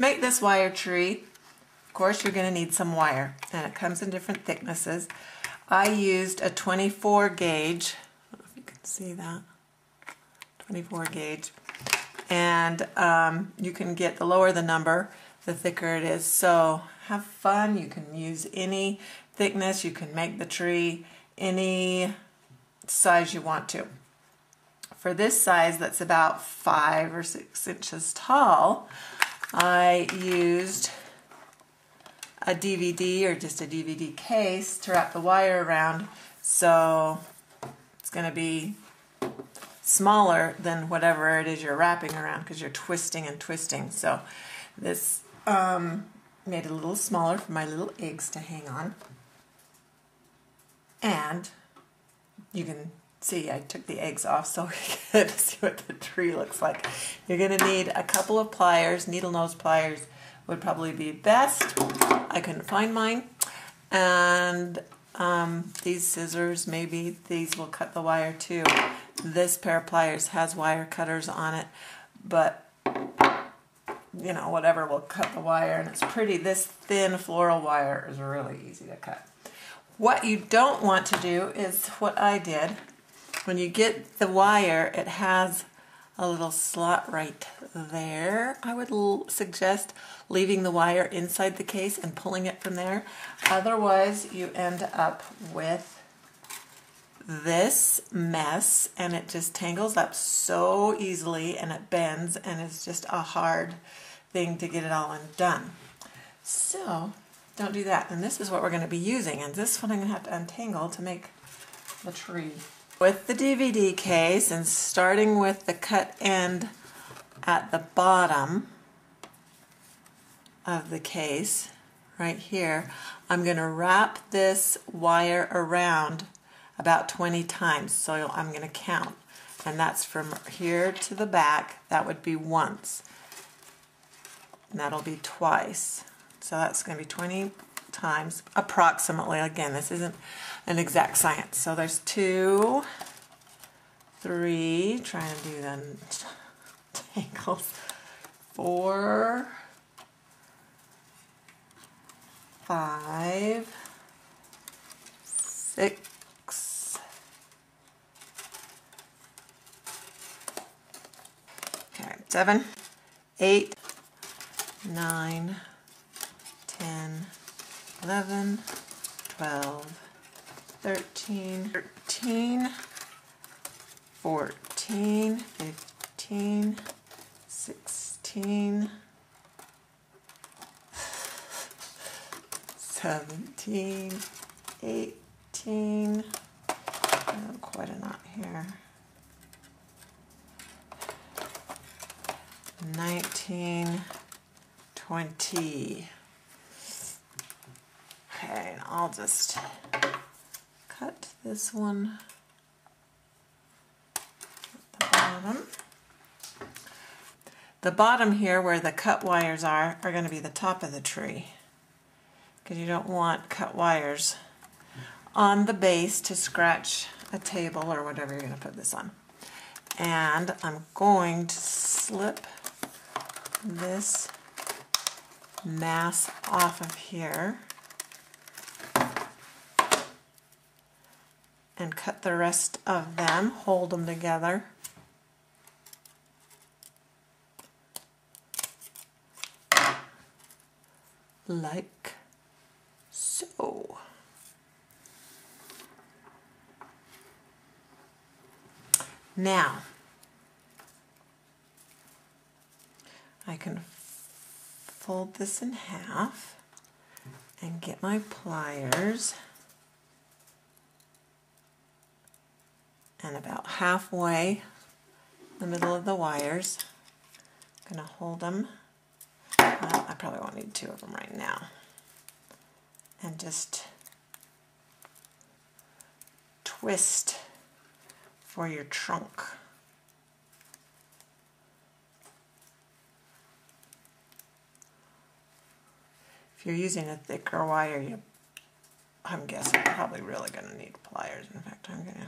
To make this wire tree, of course you're going to need some wire, and it comes in different thicknesses. I used a 24 gauge, I don't know if you can see that, 24 gauge, and you can get, the lower the number, the thicker it is. So have fun. You can use any thickness, you can make the tree any size you want to. For this size that's about 5 or 6 inches tall, I used a DVD or just a DVD case to wrap the wire around, so it's going to be smaller than whatever it is you're wrapping around because you're twisting and twisting. So this made it a little smaller for my little eggs to hang on. And you can see I took the eggs off so we can see what the tree looks like. You're going to need a couple of pliers. Needle nose pliers would probably be best. I couldn't find mine. And these scissors, maybe these will cut the wire too. This pair of pliers has wire cutters on it, but you know, whatever will cut the wire, and it's pretty. This thin floral wire is really easy to cut. What you don't want to do is what I did. When you get the wire, it has a little slot right there. I would suggest leaving the wire inside the case and pulling it from there. Otherwise, you end up with this mess, and it just tangles up so easily, and it bends, and it's just a hard thing to get it all undone. So don't do that. And this is what we're going to be using, and this one I'm going to have to untangle to make the tree. With the DVD case and starting with the cut end at the bottom of the case right here, I'm going to wrap this wire around about 20 times, so I'm going to count, and that's from here to the back. That would be once, and that'll be twice, so that's going to be 20 times approximately. Again, this isn't an exact science. So there's 2, 3, trying to do the tangles, 4, 5, 6. 7, 8, 9, 10, 11, 12, 13, 14, 15, 16, 17, 18, oh, quite a knot here, 19, 20. Okay, and I'll just cut this one at the bottom. The bottom here where the cut wires are going to be the top of the tree, because you don't want cut wires on the base to scratch a table or whatever you're going to put this on. And I'm going to slip this mass off of here and cut the rest of them, hold them together. Like so. Now, I can fold this in half and get my pliers, and about halfway in the middle of the wires, I'm going to hold them, I probably won't need 2 of them right now, and just twist for your trunk. If you're using a thicker wire, I'm guessing you're probably really going to need pliers. In fact, I'm going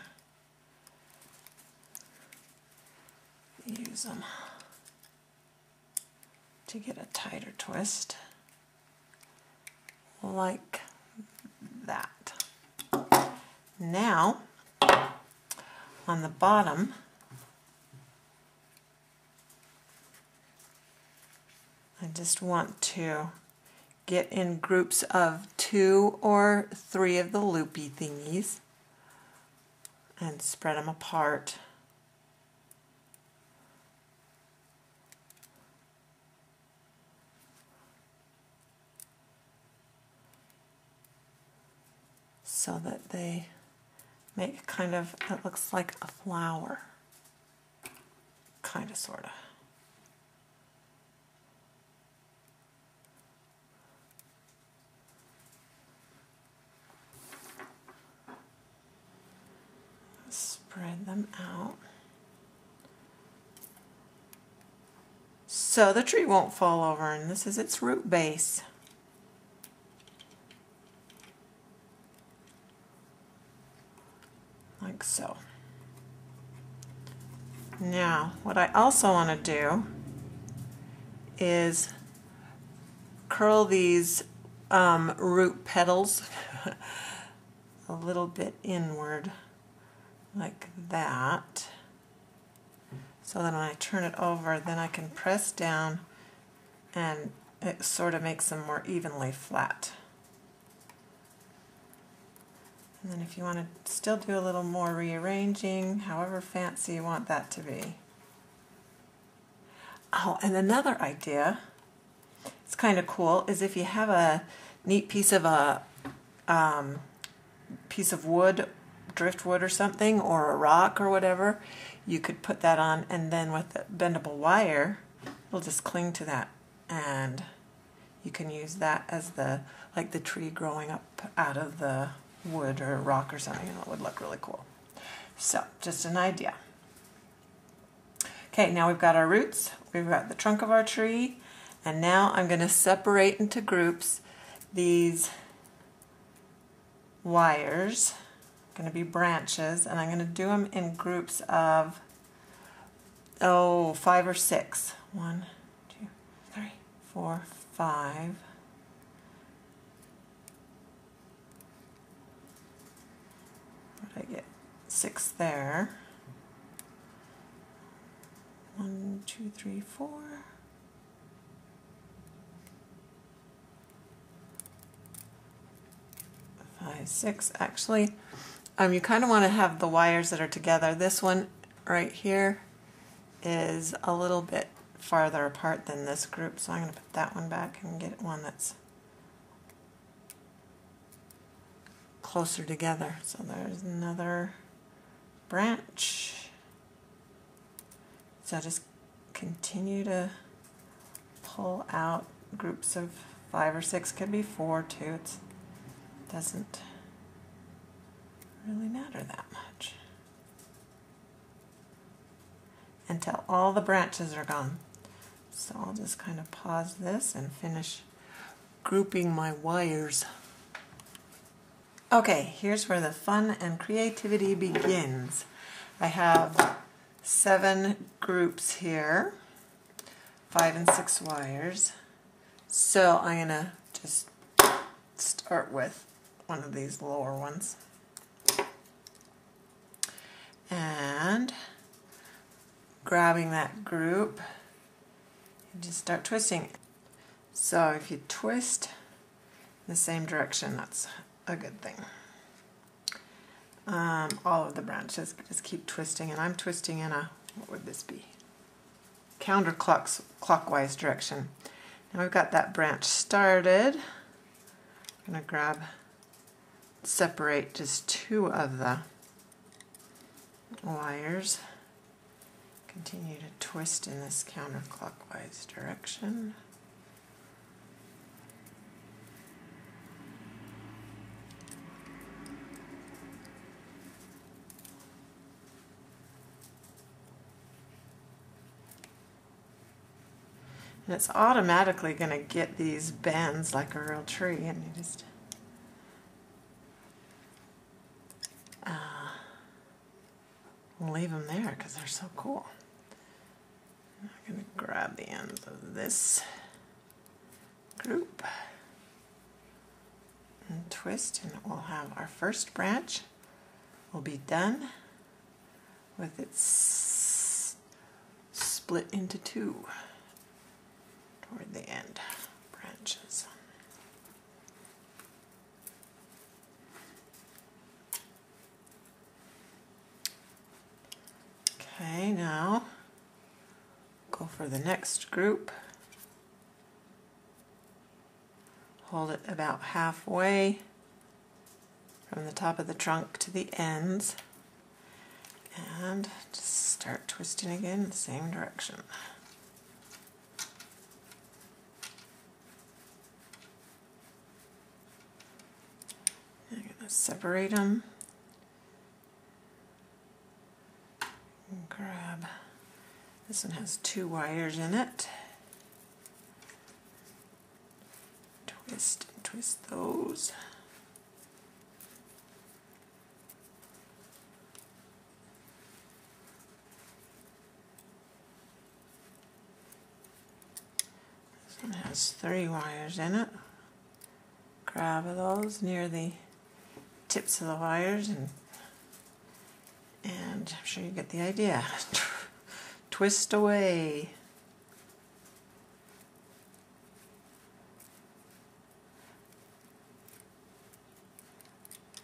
to use them to get a tighter twist like that. Now on the bottom I just want to get in groups of 2 or 3 of the loopy thingies and spread them apart. So that they make kind of, it looks like a flower. Kind of, sort of. Spread them out. So the tree won't fall over, and this is its root base. Like so. Now, what I also want to do is curl these root petals a little bit inward, like that. So then when I turn it over, then I can press down and it sort of makes them more evenly flat. And then if you want to still do a little more rearranging, however fancy you want that to be. Oh, and another idea, it's kind of cool, is if you have a neat piece of a piece of wood, driftwood or something, or a rock or whatever, you could put that on, and then with the bendable wire, it'll just cling to that, and you can use that as the, like the tree growing up out of the wood or rock or something, and it would look really cool. So, just an idea. Okay, now we've got our roots, we've got the trunk of our tree, and now I'm going to separate into groups these wires, going to be branches, and I'm going to do them in groups of 5 or 6. 1, 2, 3, 4, 5. I get 6 there. 1, 2, 3, 4. Five, 6. Actually, you kind of want to have the wires that are together. This one right here is a little bit farther apart than this group, so I'm going to put that one back and get one that's closer together. So there's another branch. So just continue to pull out groups of 5 or 6, could be 4 too, it doesn't really matter that much until all the branches are gone. So I'll just kind of pause this and finish grouping my wires. Okay, here's where the fun and creativity begins. I have 7 groups here, 5 and 6 wires. So I'm gonna just start with one of these lower ones. And grabbing that group, you just start twisting. So if you twist in the same direction, that's a good thing. All of the branches, just keep twisting, and I'm twisting in a, what would this be? Counterclockwise direction. Now we've got that branch started. I'm going to grab, separate just 2 of the wires. Continue to twist in this counterclockwise direction. And it's automatically going to get these bends like a real tree, and you just leave them there because they're so cool. I'm going to grab the ends of this. twist, and we'll have our first branch will be done with its split into two toward the end branches. Okay, now go for the next group. Hold it about halfway from the top of the trunk to the ends, and just start twisting again in the same direction. I'm going to separate them and grab. This one has two wires in it. Twist and twist those. This one has three wires in it. Grab those near the tips of the wires, and I'm sure you get the idea. Twist away.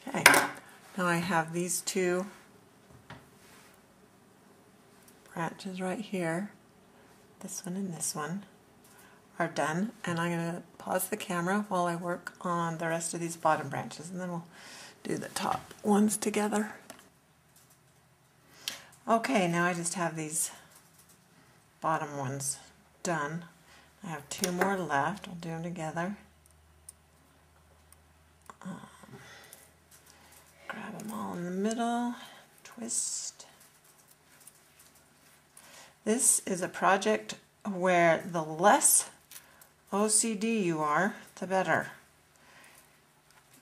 Okay, now I have these two branches right here, this one and this one, are done, and I'm going to pause the camera while I work on the rest of these bottom branches, and then we'll do the top ones together. Okay, now I just have these bottom one's done. I have two more left. I'll do them together. Grab them all in the middle, twist. This is a project where the less OCD you are, the better,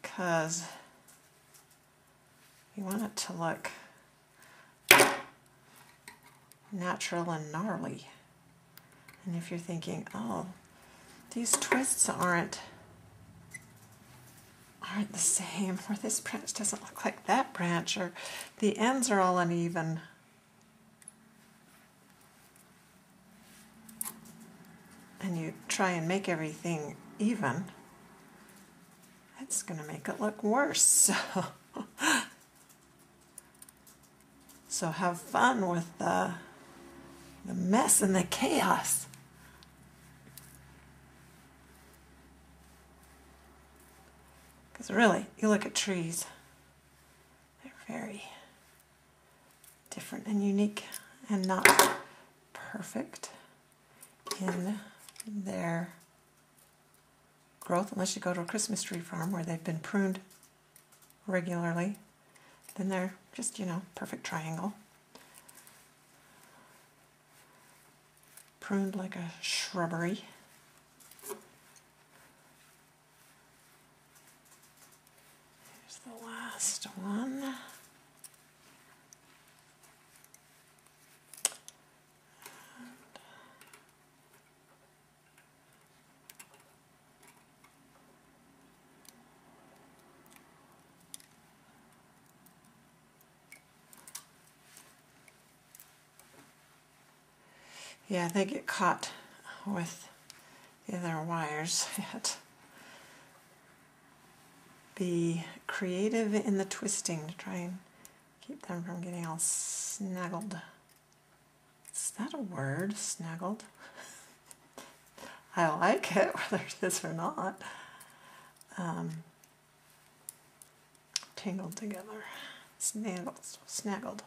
because you want it to look natural and gnarly. And if you're thinking, oh, these twists aren't the same, or this branch doesn't look like that branch, or the ends are all uneven, and you try and make everything even, it's going to make it look worse. So have fun with the mess and the chaos. Because really, you look at trees, they're very different and unique and not perfect in their growth, unless you go to a Christmas tree farm where they've been pruned regularly. Then they're just, perfect triangle. Pruned like a shrubbery. Here's the last one. Yeah, they get caught with the other wires. Yet, be creative in the twisting to try and keep them from getting all snaggled. Is that a word? Snaggled? I like it, whether it is or not. Tangled together. Snaggled.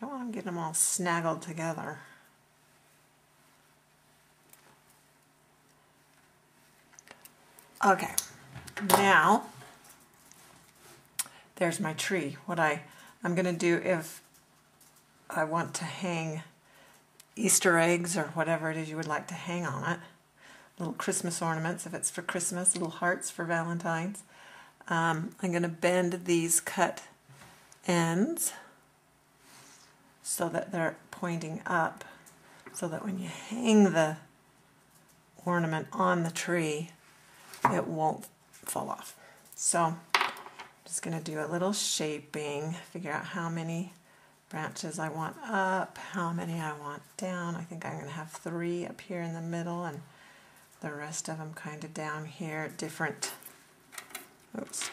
You don't want to get them all snaggled together. Okay, now there's my tree. What I'm going to do if I want to hang Easter eggs or whatever it is you would like to hang on it, little Christmas ornaments if it's for Christmas, little hearts for Valentine's, I'm going to bend these cut ends so that they're pointing up, so that when you hang the ornament on the tree, it won't fall off. So I'm just going to do a little shaping, figure out how many branches I want up, how many I want down. I think I'm going to have 3 up here in the middle and the rest of them kind of down here, different, oops,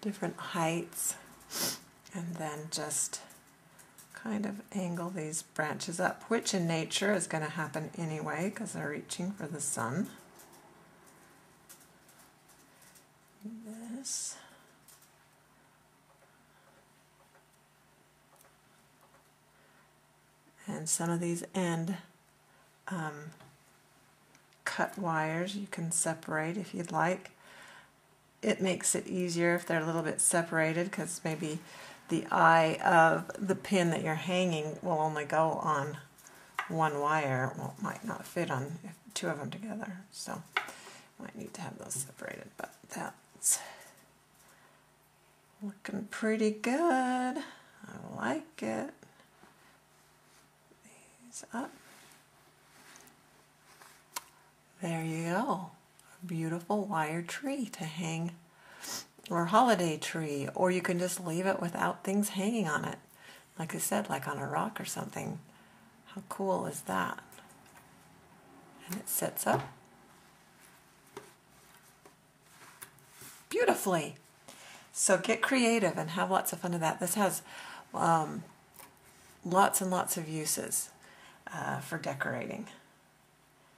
different heights, and then just kind of angle these branches up, which in nature is going to happen anyway because they're reaching for the sun. This. And some of these end cut wires you can separate if you'd like. It makes it easier if they're a little bit separated because maybe the eye of the pin that you're hanging will only go on one wire. Well, it might not fit on 2 of them together, so you might need to have those separated, but that's looking pretty good. I like it. These up. There you go. A beautiful wire tree to hang, or holiday tree, or you can just leave it without things hanging on it. Like I said, like on a rock or something. How cool is that? And it sits up beautifully. So get creative and have lots of fun with that. This has lots and lots of uses for decorating.